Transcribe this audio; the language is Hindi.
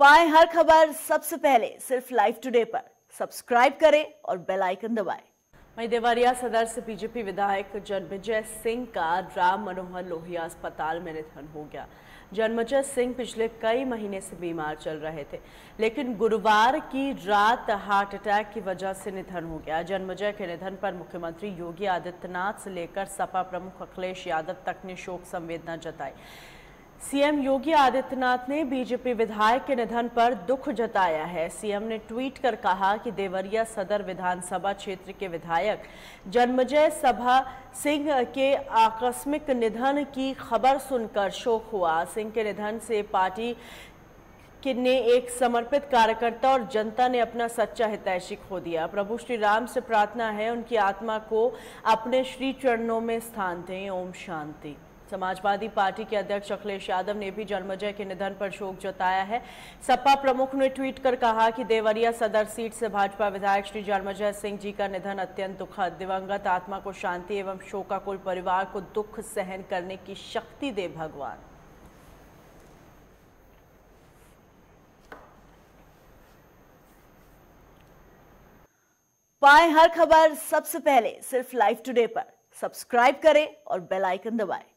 पाएं हर खबर सबसे पहले सिर्फ लाइव टुडे पर। सब्सक्राइब करें और बेल आइकन दबाएं। वहीं देवारिया सदर से बीजेपी विधायक जन्मेजय सिंह का राम मनोहर लोहिया अस्पताल में निधन हो गया। जन्मेजय सिंह पिछले कई महीने से बीमार चल रहे थे, लेकिन गुरुवार की रात हार्ट अटैक की वजह से निधन हो गया। जन्मेजय के निधन पर मुख्यमंत्री योगी आदित्यनाथ से लेकर सपा प्रमुख अखिलेश यादव तक ने शोक संवेदना जताई। सीएम योगी आदित्यनाथ ने बीजेपी विधायक के निधन पर दुख जताया है। सीएम ने ट्वीट कर कहा कि देवरिया सदर विधानसभा क्षेत्र के विधायक जन्मेजय सिंह के आकस्मिक निधन की खबर सुनकर शोक हुआ। सिंह के निधन से पार्टी ने एक समर्पित कार्यकर्ता और जनता ने अपना सच्चा हितैषी खो दिया। प्रभु श्री राम से प्रार्थना है उनकी आत्मा को अपने श्री चरणों में स्थान दें। ओम शांति। समाजवादी पार्टी के अध्यक्ष अखिलेश यादव ने भी जन्मेजय के निधन पर शोक जताया है। सपा प्रमुख ने ट्वीट कर कहा कि देवरिया सदर सीट से भाजपा विधायक श्री जन्मेजय सिंह जी का निधन अत्यंत दुखद। दिवंगत आत्मा को शांति एवं शोकाकुल परिवार को दुख सहन करने की शक्ति दे भगवान। पाएं हर खबर सबसे पहले सिर्फ लाइव टुडे पर। सब्सक्राइब करें और बेल आइकन दबाएं।